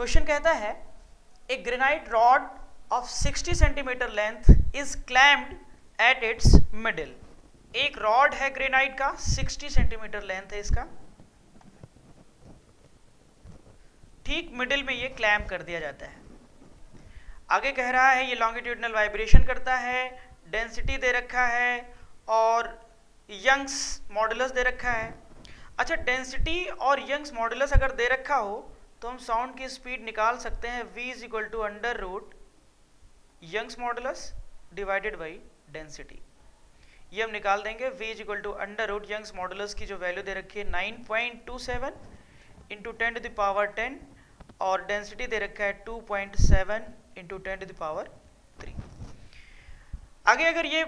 Question कहता है a granite rod of 60 centimetre length is clamped at its middle. एक rod है granite का, 60 सेंटीमीटर लेंथ है इसका, ठीक मिडिल में ये क्लैम कर दिया जाता है। आगे कह रहा है ये लॉन्गिट्यूडनल वाइब्रेशन करता है, डेंसिटी दे रखा है और यंग्स मॉडुलस दे रखा है। अच्छा, डेंसिटी और यंग्स मॉडुलस अगर दे रखा हो तो हम साउंड की स्पीड निकाल सकते हैं v is equal to under root Young's modulus divided by density. ये हम निकाल देंगे v is equal to under root Young's modulus की जो वैल्यू दे रखी है 9.27 इंटू 10 to the power 10 और डेंसिटी दे रखा है 2.7 इंटू 10 to the power 3। आगे अगर ये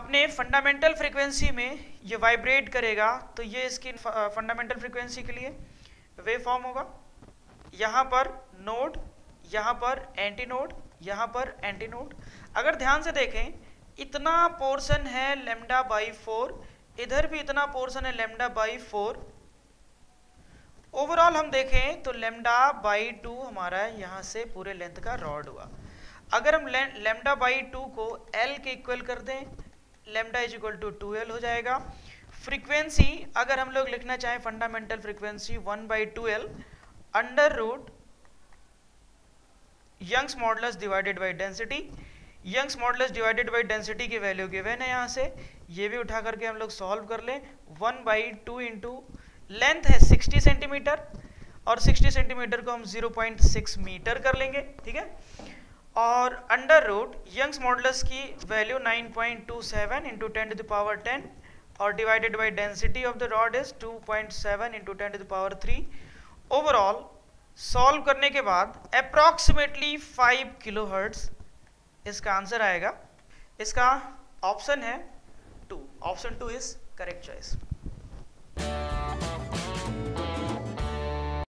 अपने फंडामेंटल फ्रीक्वेंसी में ये वाइब्रेट करेगा तो ये इसकी फंडामेंटल फ्रीक्वेंसी के लिए वेव फॉर्म होगा। यहाँ पर नोड, यहाँ पर एंटी नोड, यहाँ पर एंटी नोड। अगर ध्यान से देखें इतना पोर्शन है लैम्डा बाई 4, इधर भी इतना पोर्शन है लैम्डा बाई 4। ओवरऑल हम देखें तो लैम्डा बाई 2 हमारा यहाँ से पूरे लेंथ का रॉड हुआ। अगर हम लैम्डा बाई 2 को L के इक्वल कर दें, lambda is equal to 2L हो जाएगा। फ्रीक्वेंसी अगर हम लोग लिखना चाहें fundamental frequency 1/2L under root Young's modulus divided by density. Young's modulus divided by density की वैल्यू गिवन है यहाँ से, ये भी उठा करके हम लोग सॉल्व कर लें। 1/2 इंटू लेंथ है 60 सेंटीमीटर और 60 सेंटीमीटर को हम 0.6 मीटर कर लेंगे, ठीक है। और अंडर रूट यंग्स मॉडुलस की value 9.27 into 10 to the power 10 और divided by density of the rod is 2.7 into 10 to the power 3। Overall solve करने के बाद अप्रॉक्सीमेटली 5 किलोहर्ट्ज इसका आंसर आएगा। इसका ऑप्शन है 2, ऑप्शन 2 इज करेक्ट चॉइस।